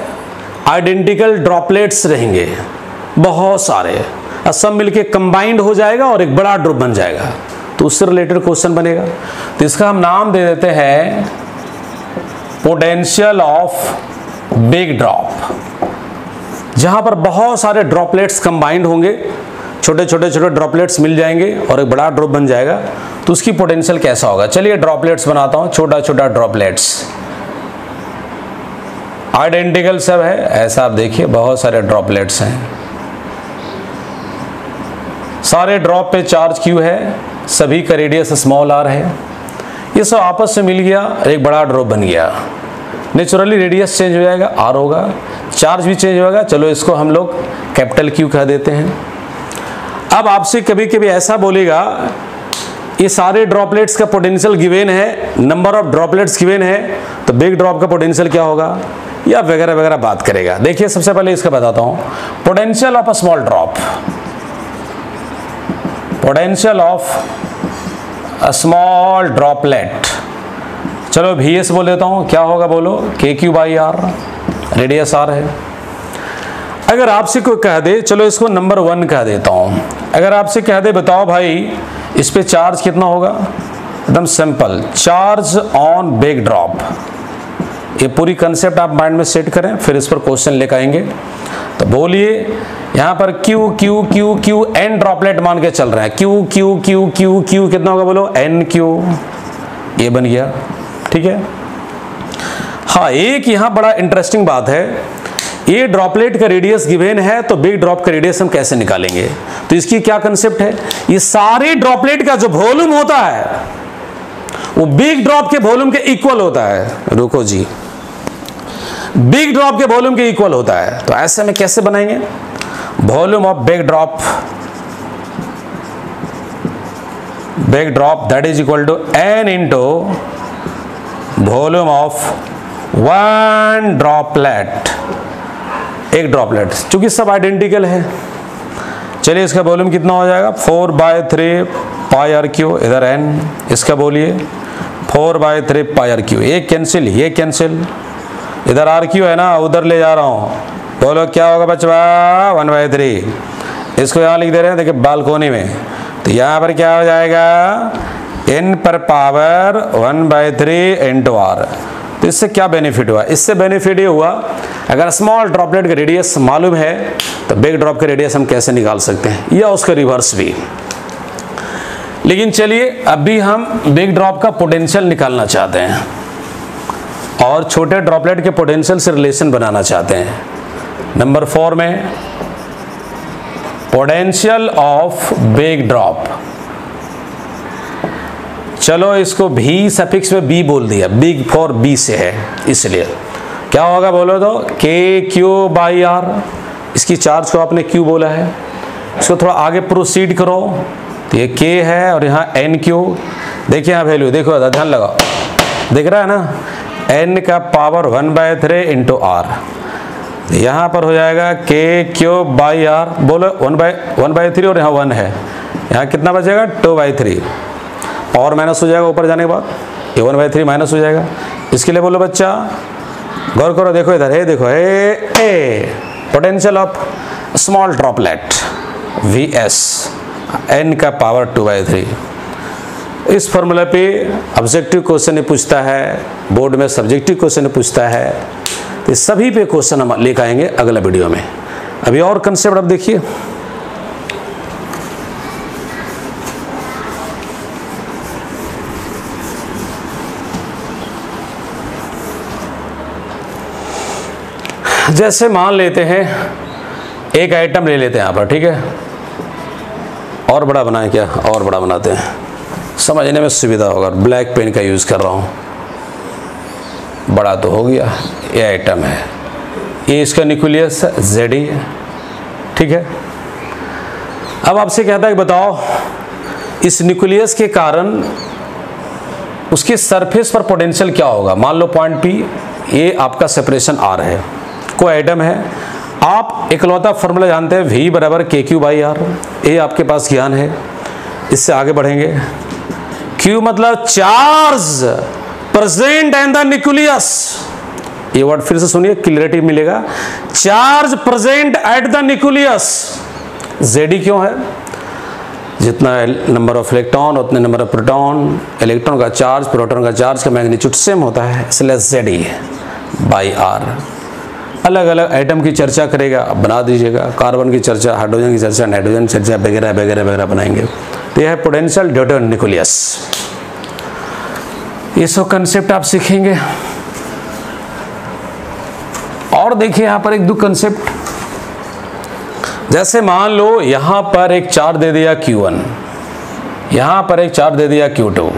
आइडेंटिकल ड्रॉपलेट्स रहेंगे बहुत सारे और सब मिलके कंबाइंड हो जाएगा और एक बड़ा ड्रॉप बन जाएगा, तो उससे रिलेटेड क्वेश्चन बनेगा। तो इसका हम नाम दे देते हैं पोटेंशियल ऑफ बिग ड्रॉप, जहां पर बहुत सारे ड्रॉपलेट्स कंबाइंड होंगे, छोटे छोटे छोटे ड्रॉपलेट्स मिल जाएंगे और एक बड़ा ड्रॉप बन जाएगा, तो उसकी पोटेंशियल कैसा होगा। चलिए ड्रॉपलेट्स बनाता हूँ, छोटा छोटा ड्रॉपलेट्स, आइडेंटिकल सब है, ऐसा आप देखिए बहुत सारे ड्रॉपलेट्स हैं, सारे ड्रॉप पे चार्ज क्यू है, सभी का रेडियस स्मॉल आर है, ये सब आपस में मिल गया, एक बड़ा ड्रॉप बन गया। नेचुरली रेडियस चेंज हो जाएगा, आर होगा, चार्ज भी चेंज होगा, चलो इसको हम लोग कैपिटल क्यू कह देते हैं। अब आपसे कभी कभी ऐसा बोलेगा, ये सारे ड्रॉपलेट्स का पोटेंशियल गिवेन है, नंबर ऑफ ड्रॉपलेट्स गिवेन है, तो बिग ड्रॉप का पोटेंशियल क्या होगा, या वगैरह वगैरह बात करेगा। देखिए सबसे पहले इसका बताता हूं, potential of a small drop, potential of a small droplet, चलो vs बोल देता हूं, क्या होगा बोलो, kq by r, radius r है। अगर आपसे कोई कह दे, चलो इसको नंबर 1 कह देता हूं, अगर आपसे कह दे बताओ भाई इस पे चार्ज कितना होगा, एकदम simple, charge on big drop, ये पूरी कंसेप्ट आप माइंड में सेट करें, फिर इस पर क्वेश्चन लेकर आएंगे। तो बोलिए यहाँ पर Q Q Q Q N droplet मान के चल रहे हैं, Q Q Q Q Q कितना होगा बोलो, एन क्यू, ये बन गया, ठीक है। हाँ, एक यहाँ बड़ा इंटरेस्टिंग बात है, ये ड्रॉपलेट का रेडियस गिवेन है, तो बिग ड्रॉप का रेडियस हम कैसे निकालेंगे, तो इसकी क्या कंसेप्ट है, ये सारे ड्रॉपलेट का जो वॉल्यूम होता है वो बिग ड्रॉप के वॉल्यूम के इक्वल होता है। रुको जी, बिग ड्रॉप के वॉल्यूम के इक्वल होता है, तो ऐसे में कैसे बनाएंगे, volume of big drop, big drop that is equal to N into volume of one droplet, एक ड्रॉपलेट, चूंकि सब आइडेंटिकल है। चलिए इसका वॉल्यूम कितना हो जाएगा, 4/3 πr³ इधर n, इसका बोलिए 4/3 πr³, ये कैंसिल, ये कैंसिल, इधर r³ है ना, उधर ले जा रहा हूँ, बोलो क्या होगा बचवा, 1/3, इसको यहाँ लिख दे रहे हैं, देखिए बालकोनी में, तो यहाँ पर क्या हो जाएगा, n/1/3 × r। तो इससे क्या बेनिफिट हुआ, इससे बेनिफिट ये हुआ, अगर स्मॉल ड्रॉपलेट का रेडियस मालूम है तो बिग ड्रॉप का रेडियस हम कैसे निकाल सकते हैं, या उसका रिवर्स भी। लेकिन चलिए अभी हम बिग ड्रॉप का पोटेंशियल निकालना चाहते हैं और छोटे ड्रॉपलेट के पोटेंशियल से रिलेशन बनाना चाहते हैं। नंबर 4 में पोटेंशियल ऑफ बिग ड्रॉप, चलो इसको भी सफिक्स में बी बोल दिया, बिग फॉर बी से है, इसलिए क्या होगा बोलो तो kq बाई r, इसकी चार्ज को आपने q बोला है, इसको थोड़ा आगे प्रोसीड करो, तो ये k है और यहाँ nq, देखिए यहाँ वैल्यू देखो, ध्यान लगाओ, देख रहा है ना, n/1/3 × r, यहाँ पर हो जाएगा kq बाई r, बोलो 1/3 और यहाँ 1 है, यहाँ कितना बचेगा 2/3, और माइनस हो जाएगा ऊपर जाने के बाद, ये 1/3 माइनस हो जाएगा, इसके लिए बोलो बच्चा गौर करो, देखो इधर, ये देखो a potential of small droplet V S N का पावर 2/3। इस फॉर्मूला पे ऑब्जेक्टिव क्वेश्चन पूछता है, बोर्ड में सब्जेक्टिव क्वेश्चन पूछता है, तो सभी पे क्वेश्चन हम लेकर आएंगे अगला वीडियो में। अभी और कंसेप्ट आप देखिए, जैसे मान लेते हैं एक आइटम ले लेते हैं यहाँ पर, ठीक है, और बड़ा बनाए, क्या और बड़ा बनाते हैं, समझने में सुविधा होगा। ब्लैक पेन का यूज़ कर रहा हूँ, बड़ा तो हो गया, ये आइटम है, ये इसका न्यूक्लियस जेड है, ठीक है। अब आपसे कहता है कि बताओ इस न्यूक्लियस के कारण उसके सरफेस पर पोटेंशियल क्या होगा। मान लो पॉइंट पी, ये आपका सेपरेशन आर है, कोई आइटम है, आप इकलौता फॉर्मूला जानते हैं v बराबर kq/r, ये आपके पास ज्ञान है। इससे आगे बढ़ेंगे, q मतलब charge present in the nucleus, ये वर्ड फिर से सुनिए, क्लियरिटी मिलेगा, charge present at the nucleus. जेडी क्यों है, जितना नंबर ऑफ इलेक्ट्रॉन उतने नंबर ऑफ प्रोटॉन, इलेक्ट्रॉन का चार्ज प्रोटॉन का चार्ज का मैग्नीट्यूड सेम होता है, इसलिए जेडी बाई आर। अलग अलग आइटम की चर्चा करेगा, आप बना दीजिएगा, कार्बन की चर्चा, हाइड्रोजन की चर्चा, नाइट्रोजन की चर्चा, वगैरह वगैरह वगैरह बनाएंगे। तो यह है पोटेंशियल ड्यू टू न्यूक्लियस। ये सब कंसेप्ट आप सीखेंगे। और देखिए यहाँ पर एक दो कंसेप्ट, जैसे मान लो यहाँ पर एक चार्ज दे दिया Q1, यहाँ पर एक चार्ज दे दिया Q2,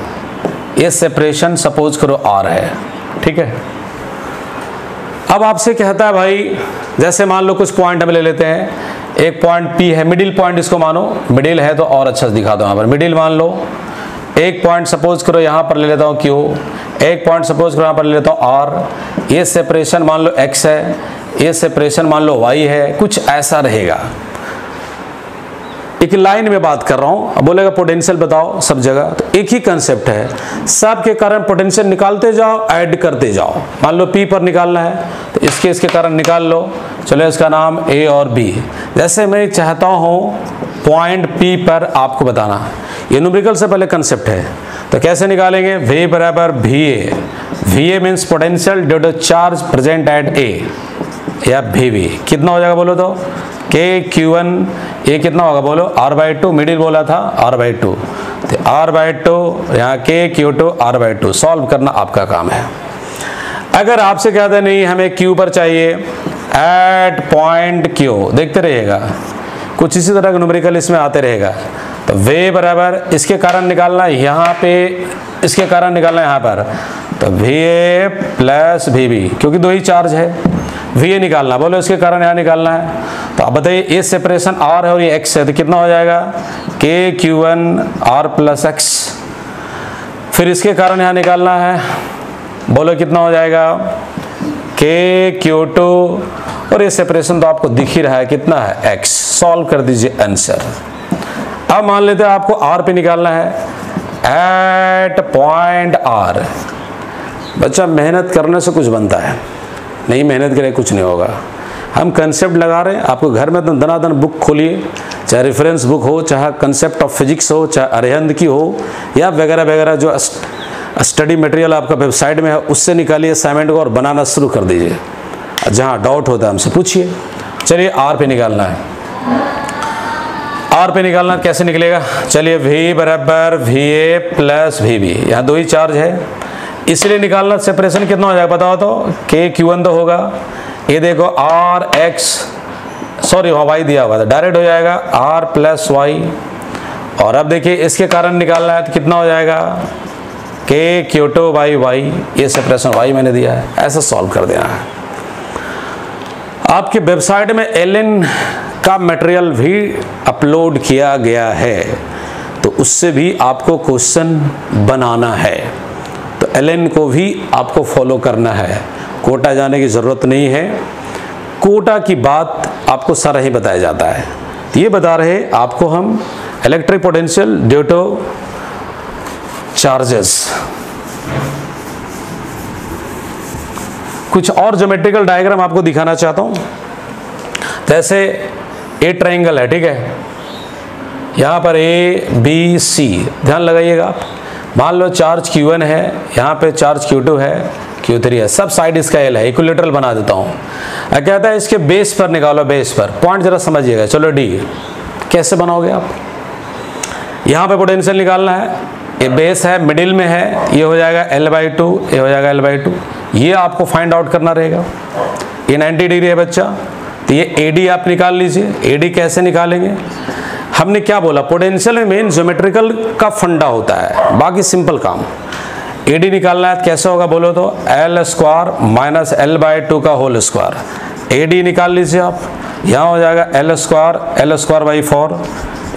ये सेपरेशन सपोज करो R है, ठीक है। अब आपसे कहता है भाई, जैसे मान लो कुछ पॉइंट हम ले लेते हैं, एक पॉइंट P है, मिडिल पॉइंट इसको मानो, मिडिल है तो और अच्छा से दिखा दो यहाँ पर, मिडिल मान लो, एक पॉइंट सपोज करो यहाँ पर ले लेता हूँ Q, एक पॉइंट सपोज करो यहाँ पर ले लेता हूँ R, ये सेपरेशन मान लो X है, ये सेपरेशन मान लो Y है, कुछ ऐसा रहेगा। एक लाइन में बात कर रहा हूँ, अब बोलेगा पोटेंशियल बताओ सब जगह, तो एक ही कंसेप्ट है, सब के कारण पोटेंशियल निकालते जाओ, ऐड करते जाओ। मान लो P पर निकालना है तो इसके कारण निकाल लो, चलो इसका नाम A और B। जैसे मैं चाहता हूँ पॉइंट P पर आपको बताना, ये न्यूमेरिकल से पहले कंसेप्ट है, तो कैसे निकालेंगे, V बराबर VA, VA means potential due to charge present at A या VB, कितना हो जाएगा बोलो तो KQ1, ये कितना होगा बोलो R/2, मिडिल बोला था R/2, तो R/2 यहाँ KQ2 R/2, सॉल्व करना आपका काम है। अगर आपसे कहते नहीं हमें Q पर चाहिए एट पॉइंट Q, देखते रहिएगा कुछ इसी तरह का न्यूमेरिकल इसमें आते रहेगा। तो V बराबर इसके कारण निकालना यहाँ पे, इसके कारण निकालना यहाँ पर, तो VA प्लस VB, क्योंकि दो ही चार्ज है, VA निकालना, बोलो इसके कारण यहाँ निकालना है। तो आप बताइए ये सेपरेशन R है और ये X है, तो कितना हो जाएगा KQ1 R प्लस X, फिर इसके कारण यहाँ निकालना है, बोलो कितना हो जाएगा KQ2, और ये सेपरेशन तो आपको दिख ही रहा है कितना है X, सॉल्व कर दीजिए आंसर। अब मान लेते हैं आपको R पे निकालना है एट पॉइंट R, बच्चा मेहनत करने से कुछ बनता है, नहीं मेहनत करें कुछ नहीं होगा। हम कंसेप्ट लगा रहे हैं, आपको घर में तो दनादन बुक खोलिए, चाहे रेफरेंस बुक हो, चाहे कंसेप्ट ऑफ फिजिक्स हो, चाहे अरिहंद की हो, या वगैरह वगैरह जो स्टडी मटेरियल आपका वेबसाइट में है, उससे निकालिए असाइनमेंट को और बनाना शुरू कर दीजिए। जहाँ डाउट होता है हमसे पूछिए। चलिए R पे निकालना है, R पे निकालना कैसे निकलेगा, चलिए V बराबर VA प्लस VB, यहाँ दो ही चार्ज है इसलिए निकालना, सेपरेशन कितना हो जाएगा बताओ तो KQ1 तो होगा, ये देखो RX, सॉरी Y दिया हुआ था, डायरेक्ट हो जाएगा R प्लस वाई, और अब देखिए इसके कारण निकालना है तो कितना हो जाएगा KQ2 बाई वाई, ये सेपरेशन Y मैंने दिया है, ऐसा सॉल्व कर देना है। आपके वेबसाइट में LN का मटेरियल भी अपलोड किया गया है, तो उससे भी आपको क्वेश्चन बनाना है, तो LN को भी आपको फॉलो करना है, कोटा जाने की ज़रूरत नहीं है, कोटा की बात आपको सारा ही बताया जाता है। तो ये बता रहे आपको हम electric potential due to charges, कुछ और ज्योमेट्रिकल डायग्राम आपको दिखाना चाहता हूं। जैसे ए ट्राइंगल है, ठीक है, यहाँ पर ए बी सी, ध्यान लगाइएगा आप। मान लो चार्ज Q1 है, यहाँ पे चार्ज Q2 है, Q3 है, सब साइड इसका L है, इक्विलेटरल बना देता हूँ। कहता है इसके बेस पर निकालो, बेस पर पॉइंट जरा समझिएगा। चलो D कैसे बनाओगे आप, यहाँ पे पोटेंशियल निकालना है, ये बेस है, मिडिल में है, ये हो जाएगा L/2, ये हो जाएगा L/2, ये आपको फाइंड आउट करना रहेगा। ये 90 डिग्री है बच्चा, तो ये AD आप निकाल लीजिए। AD कैसे निकालेंगे, हमने क्या बोला, पोटेंशियल में मेन ज्योमेट्रिकल का फंडा होता है, बाकी सिंपल काम। एडी निकालना है कैसे होगा बोलो तो L² - L/2 का होल स्क्वायर, एडी निकाल लीजिए आप। यहाँ हो जाएगा L² - L²/4,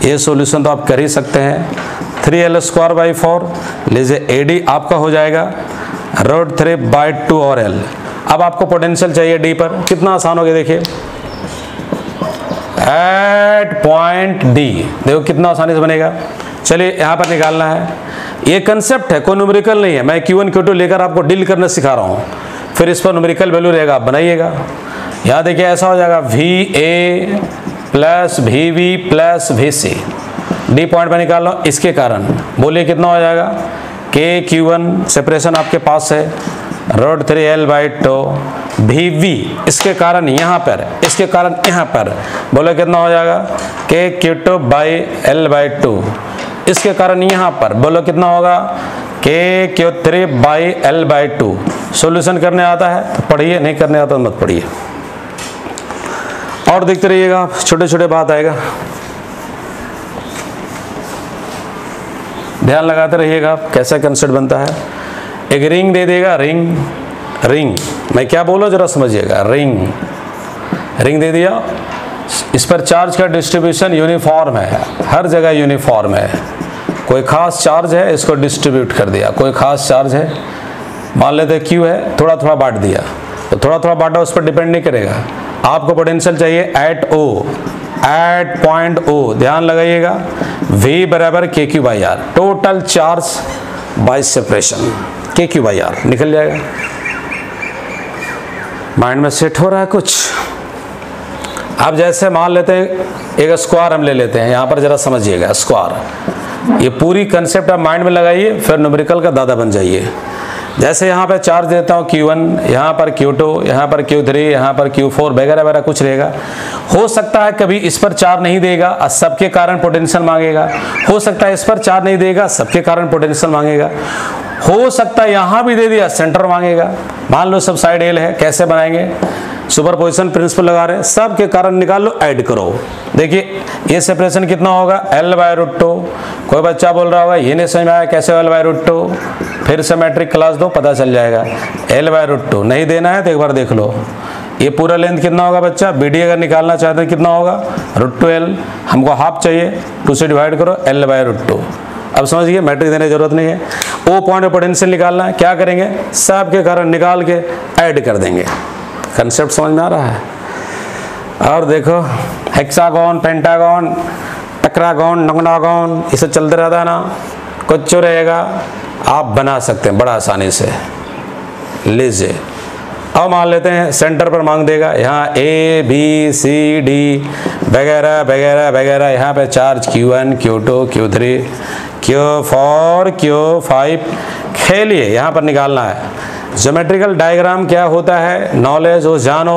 ये सॉल्यूशन तो आप कर ही सकते हैं, 3L²/4 लीजिए, एडी आपका हो जाएगा √3/2 और L। अब आपको पोटेंशियल चाहिए डी पर, कितना आसान हो गया देखिए, एट पॉइंट डी, देखो कितना आसानी से बनेगा। चलिए यहाँ पर निकालना है, ये कंसेप्ट है, कोई न्यूमेरिकल नहीं है, मैं Q1 Q2 लेकर आपको डील करना सिखा रहा हूँ, फिर इस पर न्यूमेरिकल वैल्यू रहेगा, आप बनाइएगा। यहाँ देखिए ऐसा हो जाएगा VA + VB + VC, D point पर निकाल लो। इसके कारण बोलिए कितना हो जाएगा, KQ1 सेपरेशन आपके पास है √3L/2, VV इसके कारण यहाँ पर, इसके कारण यहाँ पर बोलो कितना हो जाएगा KQ2 / L/2, इसके कारण यहाँ पर बोलो कितना होगा KQ3 / L/2। सोल्यूशन करने आता है तो पढ़िए, नहीं करने आता तो मत पढ़िए, और देखते रहिएगा आप, छोटे छोटे बात आएगा, ध्यान लगाते रहिएगा आप कैसा कंसेप्ट बनता है। एक रिंग दे देगा, रिंग रिंग, मैं क्या बोलो जरा समझिएगा, रिंग रिंग दे दिया, इस पर चार्ज का डिस्ट्रीब्यूशन यूनिफॉर्म है, हर जगह यूनिफॉर्म है, कोई खास चार्ज है इसको डिस्ट्रीब्यूट कर दिया, कोई खास चार्ज है, मान लेते Q है, थोड़ा थोड़ा बांट दिया, तो थोड़ा थोड़ा बांटा उस पर डिपेंड नहीं करेगा। आपको पोटेंशियल चाहिए at O, at point O, ध्यान लगाइएगा V = KQ/R, total charge by separation KQ/R निकल जाएगा। माइंड में सेट हो रहा है कुछ। अब जैसे मान लेते हैं एक स्क्वायर हम ले लेते हैं, यहाँ पर जरा समझिएगा स्क्वायर, ये पूरी कंसेप्ट आप माइंड में लगाइए, फिर न्यूमेरिकल का दादा बन जाइए। जैसे यहाँ पर चार्ज देता हूँ Q1, यहाँ पर Q2, यहाँ पर Q3, यहाँ पर Q4 वगैरह वगैरह कुछ रहेगा। हो सकता है कभी इस पर चार्ज नहीं देगा और सबके कारण पोटेंशियल मांगेगा, हो सकता है इस पर चार्ज नहीं देगा सबके कारण पोटेंशियल मांगेगा, हो सकता है यहाँ भी दे दिया सेंटर मांगेगा। मान लो सब साइड L है, कैसे बनाएंगे, सुपरपोजिशन प्रिंसिपल लगा रहे हैं, सब के कारण निकालो, ऐड करो। देखिए ये सेपरेशन कितना होगा L/2, कोई बच्चा बोल रहा होगा ये नहीं समझ में आया कैसे L/2, फिर से मैट्रिक क्लास दो पता चल जाएगा। L/2 नहीं देना है तो एक बार देख लो, ये पूरा लेंथ कितना होगा बच्चा, BD अगर निकालना चाहते हैं कितना होगा √2L, हमको हाफ चाहिए, 2 से डिवाइड करो L/2। अब समझिए मैट्रिक देने की जरूरत नहीं है। O पॉइंट पर पोटेंशियल निकालना है, क्या करेंगे, सब के कारण निकाल के ऐड कर देंगे। कंसेप्ट समझ में आ रहा है। और देखो हेक्सागोन, पेंटागोन, टेट्रागोन, नॉनगोन, इसे चलते रहता है ना, कुछ रहेगा आप बना सकते हैं बड़ा आसानी से, लीजिए। अब मान लेते हैं सेंटर पर मांग देगा, यहाँ A B C D वगैरह वगैरह वगैरह, यहाँ पे charge Q1 Q2 Q3 Q4 Q5, खेलिए, यहाँ पर निकालना है। ज्योमेट्रिकल डायग्राम क्या होता है, नॉलेज हो, जानो।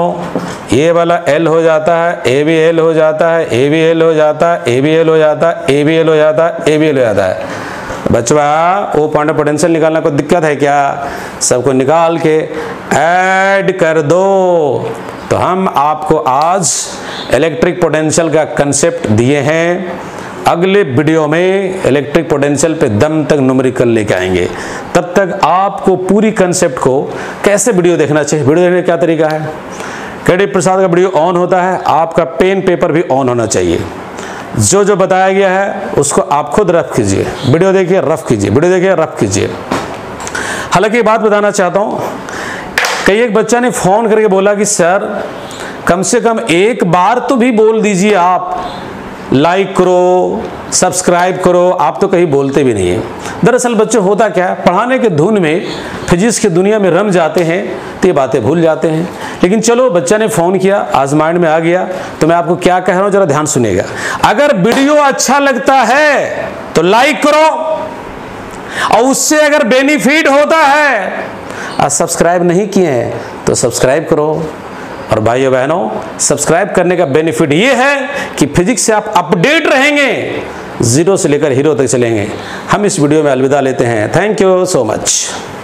ये वाला L हो जाता है, ए बी L हो जाता है, ए बी L हो जाता है, ए बी L हो जाता है, ए बी L हो जाता है, ए बी L हो जाता है। बचवा वो पॉइंट पोटेंशियल निकालना कोई दिक्कत है क्या, सबको निकाल के ऐड कर दो। तो हम आपको आज इलेक्ट्रिक पोटेंशियल का कंसेप्ट दिए हैं, अगले वीडियो में इलेक्ट्रिक पोटेंशियल पे दम तक न्यूमेरिकल लेके आएंगे। तब तक आपको पूरी कंसेप्ट को कैसे वीडियो देखना चाहिए, वीडियो देखने का क्या तरीका है, K.D. प्रसाद का वीडियो ऑन होता है, आपका पेन पेपर भी ऑन होना चाहिए, जो जो बताया गया है उसको आप खुद रफ कीजिए, वीडियो देखिए रफ कीजिए, वीडियो देखिए रफ कीजिए। हालांकि ये बात बताना चाहता हूँ, कई एक बच्चा ने फोन करके बोला कि सर कम से कम एक बार तो भी बोल दीजिए आप लाइक करो, सब्सक्राइब करो, आप तो कहीं बोलते भी नहीं है। दरअसल बच्चों होता क्या है, पढ़ाने के धुन में फिजिक्स की दुनिया में रम जाते हैं तो ये बातें भूल जाते हैं। लेकिन चलो बच्चा ने फ़ोन किया, आज माइंड में आ गया, तो मैं आपको क्या कह रहा हूँ जरा ध्यान सुनिएगा। अगर वीडियो अच्छा लगता है तो लाइक करो, और उससे अगर बेनिफिट होता है, आज सब्सक्राइब नहीं किए हैं तो सब्सक्राइब करो। और भाइयों बहनों, सब्सक्राइब करने का बेनिफिट ये है कि फिजिक्स से आप अपडेट रहेंगे, जीरो से लेकर हीरो तक चलेंगे। हम इस वीडियो में अलविदा लेते हैं। Thank you so much.